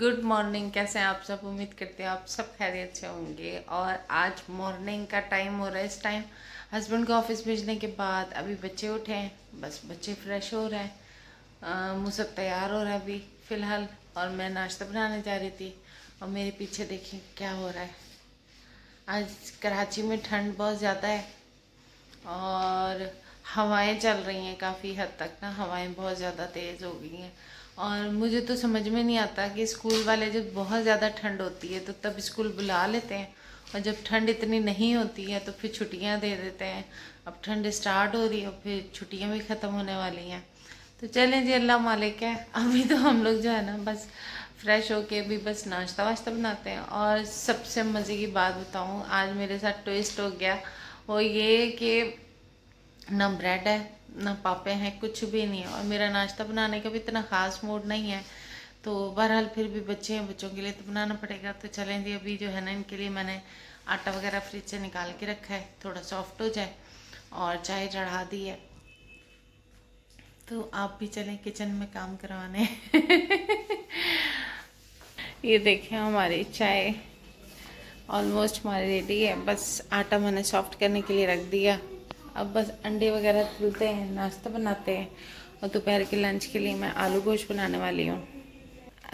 Good morning. कैसे हैं आप सब? उम्मीद करते हैं आप सब खैरियत से होंगे। और आज मॉर्निंग का टाइम हो रहा है। इस टाइम हस्बैंड को ऑफिस भेजने के बाद अभी बच्चे उठे हैं, बस बच्चे फ्रेश हो रहे हैं, मुँह सब तैयार हो रहा है अभी फ़िलहाल। और मैं नाश्ता बनाने जा रही थी और मेरे पीछे देखिए क्या हो रहा है। आज कराची में ठंड बहुत ज़्यादा है और हवाएं चल रही हैं काफ़ी हद तक ना, हवाएं बहुत ज़्यादा तेज़ हो गई हैं। और मुझे तो समझ में नहीं आता कि स्कूल वाले जब बहुत ज़्यादा ठंड होती है तो तब स्कूल बुला लेते हैं, और जब ठंड इतनी नहीं होती है तो फिर छुट्टियां दे देते हैं। अब ठंड स्टार्ट हो रही है और फिर छुट्टियां भी ख़त्म होने वाली हैं। तो चलें जी, अल्लाह मालिक है। अभी तो हम लोग जो है ना बस फ्रेश होके अभी बस नाश्ता वाश्ता बनाते हैं। और सबसे मज़े की बात बताऊँ, आज मेरे साथ ट्विस्ट हो गया, वो ये कि ना ब्रेड है ना पापे हैं, कुछ भी नहीं है। और मेरा नाश्ता बनाने का भी इतना ख़ास मूड नहीं है, तो बहरहाल फिर भी बच्चे हैं, बच्चों के लिए तो बनाना पड़ेगा। तो चलें जी, अभी जो है ना इनके लिए मैंने आटा वगैरह फ्रिज से निकाल के रखा है, थोड़ा सॉफ्ट हो जाए, और चाय चढ़ा दी है। तो आप भी चलें किचन में काम करवाने। ये देखें हमारी चाय ऑलमोस्ट हमारी रेडी है, बस आटा मैंने सॉफ्ट करने के लिए रख दिया। अब बस अंडे वगैरह तलते हैं, नाश्ता बनाते हैं। और दोपहर के लंच के लिए मैं आलू गोश्त बनाने वाली हूँ।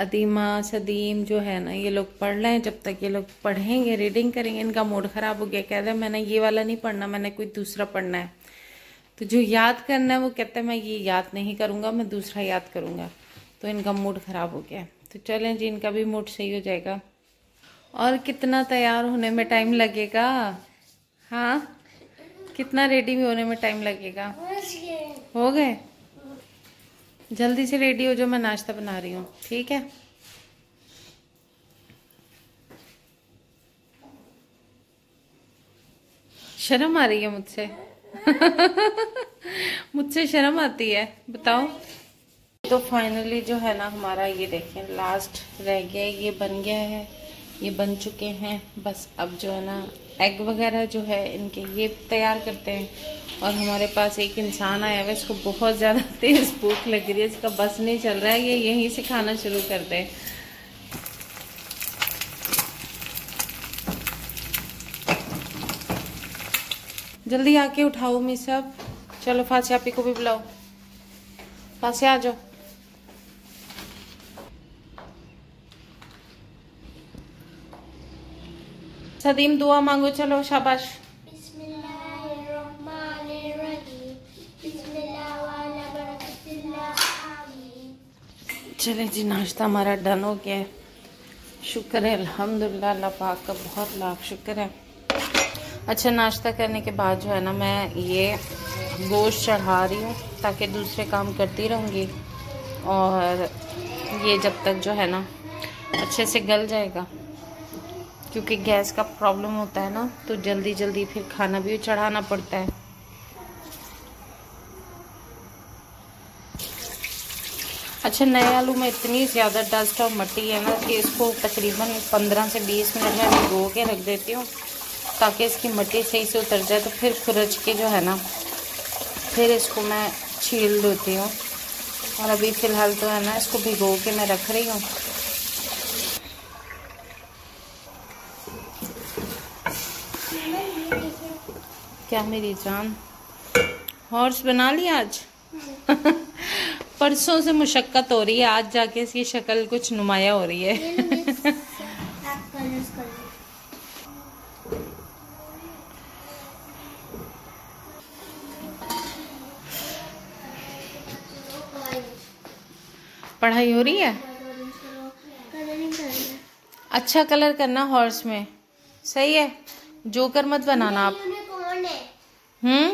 अदीमा सदीम जो है ना, ये लोग पढ़ रहे हैं। जब तक ये लोग पढ़ेंगे, रीडिंग करेंगे, इनका मूड ख़राब हो गया। कह रहे हैं मैंने ये वाला नहीं पढ़ना, मैंने कोई दूसरा पढ़ना है। तो जो याद करना है वो कहते हैं मैं ये याद नहीं करूँगा, मैं दूसरा याद करूँगा। तो इनका मूड ख़राब हो गया। तो चलें जी, इनका भी मूड सही हो जाएगा। और कितना तैयार होने में टाइम लगेगा? हाँ, कितना रेडी भी होने में टाइम लगेगा? हो गए? जल्दी से रेडी हो जो, मैं नाश्ता बना रही हूँ। ठीक है, शर्म आ रही है मुझसे। मुझसे शर्म आती है, बताओ। तो फाइनली जो है ना हमारा, ये देखें लास्ट रह गया, ये बन गया है, ये बन चुके हैं। बस अब जो है ना एग वगैरह जो है इनके ये तैयार करते हैं। और हमारे पास एक इंसान आया हुआ है, इसको बहुत ज़्यादा तेज़ भूख लग रही है, इसका बस नहीं चल रहा है, ये यहीं से खाना शुरू कर दे। जल्दी आके उठाओ मैं सब। चलो फासी आपी को भी बुलाओ, फासी आ जाओ। सदीम दुआ मांगो, चलो शाबाश। चले जी, नाश्ता हमारा डन हो गया है। शुक्र है अल्हम्दुलिल्लाह, अल्लाह पाक का बहुत लाख शुक्र है। अच्छा, नाश्ता करने के बाद जो है ना मैं ये गोश्त चढ़ा रही हूँ, ताकि दूसरे काम करती रहूँगी और ये जब तक जो है ना अच्छे से गल जाएगा, क्योंकि गैस का प्रॉब्लम होता है ना, तो जल्दी जल्दी फिर खाना भी चढ़ाना पड़ता है। अच्छा, नए आलू में इतनी ज़्यादा डस्ट और मट्टी है ना कि इसको तकरीबन 15 से 20 मिनट में भिगो के रख देती हूँ, ताकि इसकी मट्टी सही से उतर जाए। तो फिर खुरच के जो है ना फिर इसको मैं छील देती हूँ। और अभी फ़िलहाल तो है ना इसको भिगो के मैं रख रही हूँ। क्या मेरी जान, हॉर्स बना लिया आज? परसों से मुशक्क़त हो रही है, आज जाके इसकी शक्ल कुछ नुमाया हो रही है। पढ़ाई हो रही है? अच्छा कलर करना हॉर्स में, सही है। जोकर मत बनाना आप। यूनिकॉर्न है,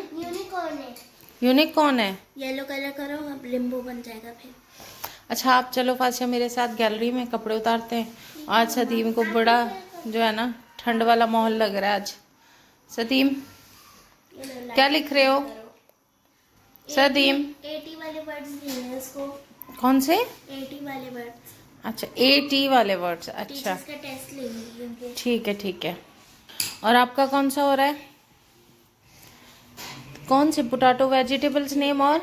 यूनिकॉर्न है। येलो कलर करो, अब लिम्बो बन जाएगा फिर। अच्छा, आप चलो फासिया मेरे साथ गैलरी में कपड़े उतारते हैं। आज सदीम को बड़ा जो है ना ठंड वाला माहौल लग रहा है। आज सदीम क्या लिख रहे हो? सदीम 80 वाले वर्ड्स लिखने इसको। कौन से 80 वाले वर्ड्स? अच्छा, 80 वाले वर्ड्स। अच्छा ठीक है, ठीक है। और आपका कौन सा हो रहा है? कौन से? पोटैटो वेजिटेबल्स नेम और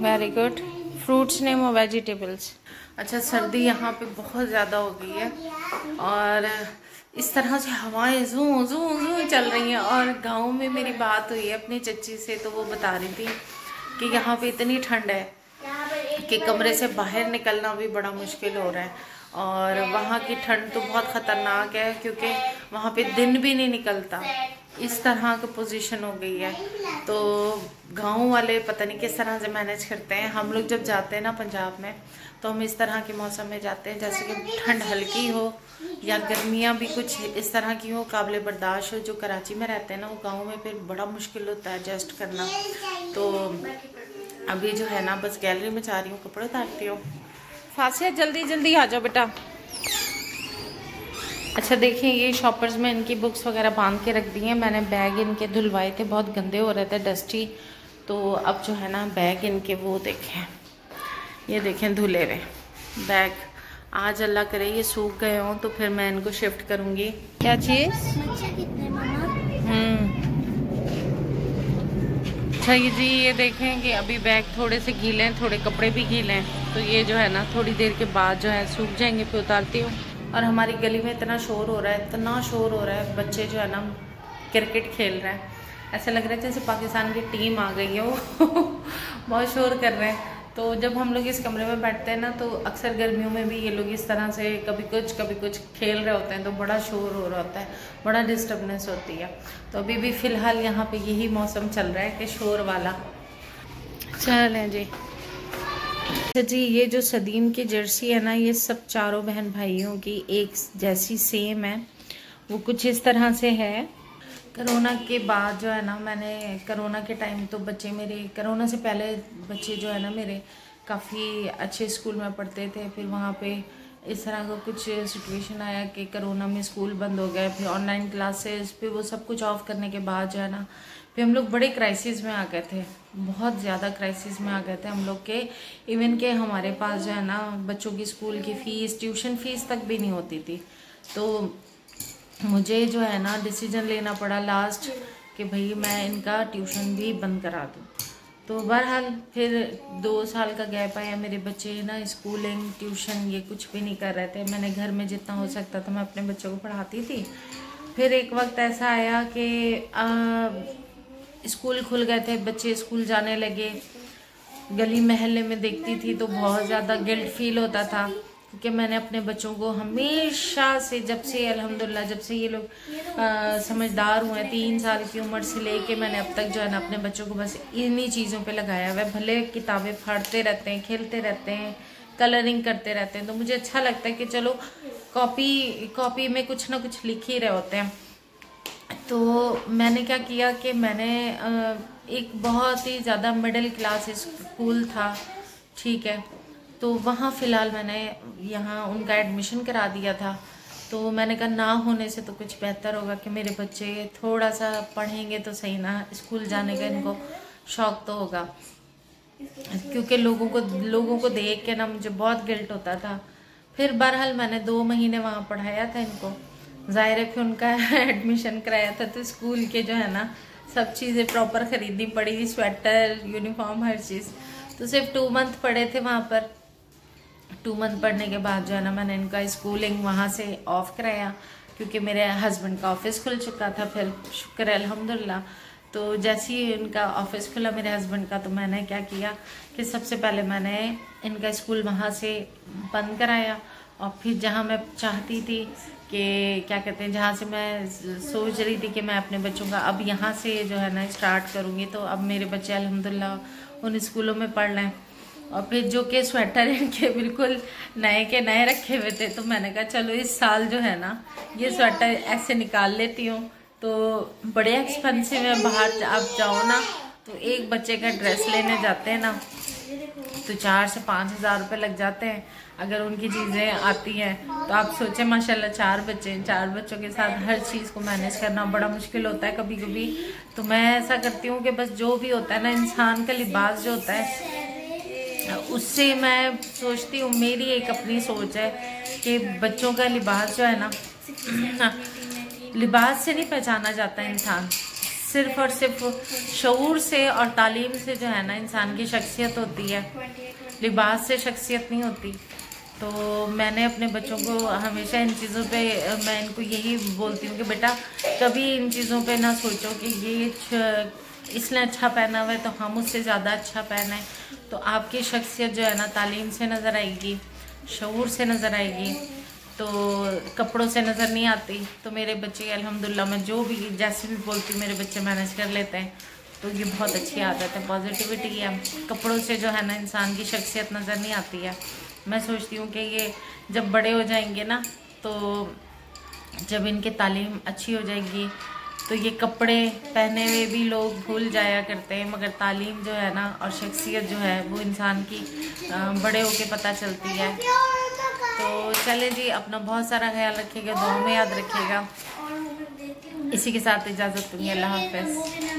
वेरी गुड। फ्रूट्स ने वो वेजिटेबल्स। अच्छा, सर्दी यहाँ पे बहुत ज़्यादा हो गई है और इस तरह से हवाएं जू जू जू चल रही हैं। और गांव में मेरी बात हुई है अपनी चच्ची से, तो वो बता रही थी कि यहाँ पे इतनी ठंड है कि कमरे से बाहर निकलना भी बड़ा मुश्किल हो रहा है। और वहाँ की ठंड तो बहुत ख़तरनाक है क्योंकि वहाँ पे दिन भी नहीं निकलता, इस तरह की पोजीशन हो गई है। तो गांव वाले पता नहीं किस तरह से मैनेज करते हैं। हम लोग जब जाते हैं ना पंजाब में, तो हम इस तरह के मौसम में जाते हैं जैसे कि ठंड हल्की हो या गर्मियाँ भी कुछ इस तरह की हो, काबिल बर्दाश्त हो। जो कराची में रहते हैं ना, वो गाँव में फिर बड़ा मुश्किल होता है एडजस्ट करना। तो अभी जो है ना, बस गैलरी में जा रही हूँ, कपड़े उतारती हूँ। फासिया जल्दी जल्दी आ जाओ बेटा। अच्छा देखिए, ये शॉपर्स में इनकी बुक्स वगैरह बांध के रख दी हैं मैंने। बैग इनके धुलवाए थे, बहुत गंदे हो रहे थे, डस्टी। तो अब जो है ना बैग इनके, वो देखें, ये देखें धुले हुए बैग। आज अल्लाह करे ये सूख गए हों, तो फिर मैं इनको शिफ्ट करूँगी। क्या चीज़? अच्छा जी, ये देखें कि अभी बैग थोड़े से गीले हैं, थोड़े कपड़े भी गीले हैं, तो ये जो है ना थोड़ी देर के बाद जो है सूख जाएंगे, फिर उतारती हूँ। और हमारी गली में इतना शोर हो रहा है, इतना शोर हो रहा है, बच्चे जो है ना क्रिकेट खेल रहे हैं, ऐसा लग रहा है जैसे पाकिस्तान की टीम आ गई है, वो बहुत शोर कर रहे हैं। तो जब हम लोग इस कमरे में बैठते हैं ना, तो अक्सर गर्मियों में भी ये लोग इस तरह से कभी कुछ खेल रहे होते हैं, तो बड़ा शोर हो रहा होता है, बड़ा डिस्टर्बनेस होती है। तो अभी भी फ़िलहाल यहाँ पे यही मौसम चल रहा है कि शोर वाला। चलें जी। अच्छा जी, ये जो सदीम की जर्सी है ना, ये सब चारों बहन भाइयों की एक जैसी सेम है, वो कुछ इस तरह से है। करोना के बाद जो है ना, मैंने करोना के टाइम तो बच्चे मेरे, करोना से पहले बच्चे जो है ना मेरे काफ़ी अच्छे स्कूल में पढ़ते थे। फिर वहाँ पे इस तरह का कुछ सिचुएशन आया कि करोना में स्कूल बंद हो गए, फिर ऑनलाइन क्लासेस, फिर वो सब कुछ ऑफ करने के बाद जो है ना, फिर हम लोग बड़े क्राइसिस में आ गए थे, बहुत ज़्यादा क्राइसिस में आ गए थे हम लोग के। इवन के हमारे पास जो है ना बच्चों की स्कूल की फ़ीस, ट्यूशन फ़ीस तक भी नहीं होती थी। तो मुझे जो है ना डिसीजन लेना पड़ा लास्ट कि भाई मैं इनका ट्यूशन भी बंद करा दूँ। तो बहरहाल फिर 2 साल का गैप आया, मेरे बच्चे ना स्कूलिंग ट्यूशन ये कुछ भी नहीं कर रहे थे। मैंने घर में जितना हो सकता था मैं अपने बच्चों को पढ़ाती थी। फिर एक वक्त ऐसा आया कि स्कूल खुल गए थे, बच्चे स्कूल जाने लगे। गली महल्ले में देखती थी तो बहुत ज़्यादा गिल्ट फील होता था कि मैंने अपने बच्चों को हमेशा से, जब से अल्हम्दुलिल्लाह जब से ये लोग समझदार हुए हैं, 3 साल की उम्र से लेके मैंने अब तक जो है ना अपने बच्चों को बस इन्हीं चीज़ों पे लगाया हुआ है। भले किताबें फाड़ते रहते हैं, खेलते रहते हैं, कलरिंग करते रहते हैं, तो मुझे अच्छा लगता है कि चलो कॉपी में कुछ ना कुछ लिख ही रहे होते हैं। तो मैंने क्या किया कि मैंने एक बहुत ही ज़्यादा मिडिल क्लास स्कूल था, ठीक है, तो वहाँ फ़िलहाल मैंने यहाँ उनका एडमिशन करा दिया था। तो मैंने कहा ना होने से तो कुछ बेहतर होगा कि मेरे बच्चे थोड़ा सा पढ़ेंगे तो सही ना, स्कूल जाने का इनको शौक़ तो होगा। क्योंकि लोगों को देख के ना मुझे बहुत गिल्ट होता था। फिर बहरहाल मैंने 2 महीने वहाँ पढ़ाया था इनको, ज़ाहिर है फिर उनका एडमिशन कराया था, तो स्कूल के जो है ना सब चीज़ें प्रॉपर ख़रीदनी पड़ी, स्वेटर, यूनिफॉर्म, हर चीज़। तो सिर्फ 2 मंथ पढ़े थे वहाँ पर। 2 मंथ पढ़ने के बाद जो है ना मैंने इनका स्कूलिंग वहाँ से ऑफ कराया क्योंकि मेरे हस्बैंड का ऑफ़िस खुल चुका था। फिर शुक्र है अल्हम्दुलिल्लाह, तो जैसे ही इनका ऑफ़िस खुला मेरे हस्बैंड का, तो मैंने क्या किया कि सबसे पहले मैंने इनका स्कूल वहाँ से बंद कराया। और फिर जहाँ मैं चाहती थी कि क्या कहते हैं, जहाँ से मैं सोच रही थी कि मैं अपने बच्चों का अब यहाँ से जो है ना स्टार्ट करूँगी, तो अब मेरे बच्चे अल्हम्दुलिल्लाह उन स्कूलों में पढ़ रहे हैं। और फिर जो के स्वेटर इनके बिल्कुल नए के नए रखे हुए थे, तो मैंने कहा चलो इस साल जो है ना ये स्वेटर ऐसे निकाल लेती हूँ। तो बड़े एक्सपेंसिव है, बाहर आप जाओ ना तो एक बच्चे का ड्रेस लेने जाते हैं ना तो 4 से 5 हज़ार रुपये लग जाते हैं। अगर उनकी चीज़ें आती हैं तो आप सोचें, माशाल्लाह 4 बच्चे हैं, 4 बच्चों के साथ हर चीज़ को मैनेज करना बड़ा मुश्किल होता है कभी कभी। तो मैं ऐसा करती हूँ कि बस जो भी होता है ना इंसान का लिबास जो होता है, उससे मैं सोचती हूँ, मेरी एक अपनी सोच है कि बच्चों का लिबास जो है ना, लिबास से नहीं पहचाना जाता इंसान, सिर्फ और सिर्फ शऊर से और तालीम से जो है ना इंसान की शख्सियत होती है, लिबास से शख्सियत नहीं होती। तो मैंने अपने बच्चों को हमेशा इन चीज़ों पे मैं इनको यही बोलती हूँ कि बेटा कभी इन चीज़ों पे ना सोचो कि ये इसने अच्छा पहना हुआ है तो हम उससे ज़्यादा अच्छा पहने। तो आपकी शख्सियत जो है ना तालीम से नज़र आएगी, शऊर से नज़र आएगी, तो कपड़ों से नज़र नहीं आती। तो मेरे बच्चे अल्हम्दुलिल्लाह मैं जो भी जैसे भी बोलती हूँ मेरे बच्चे मैनेज कर लेते हैं। तो ये बहुत अच्छी आदत है, पॉजिटिविटी है। कपड़ों से जो है ना इंसान की शख्सियत नज़र नहीं आती है। मैं सोचती हूँ कि ये जब बड़े हो जाएंगे ना, तो जब इनकी तालीम अच्छी हो जाएगी तो ये कपड़े पहने हुए भी लोग भूल जाया करते हैं, मगर तालीम जो है ना और शख्सियत जो है वो इंसान की बड़े होकर पता चलती है। तो चलें जी, अपना बहुत सारा ख्याल रखिएगा, दुआ में याद रखिएगा। इसी के साथ इजाज़त दूंगी, अल्लाह हाफ़िज़।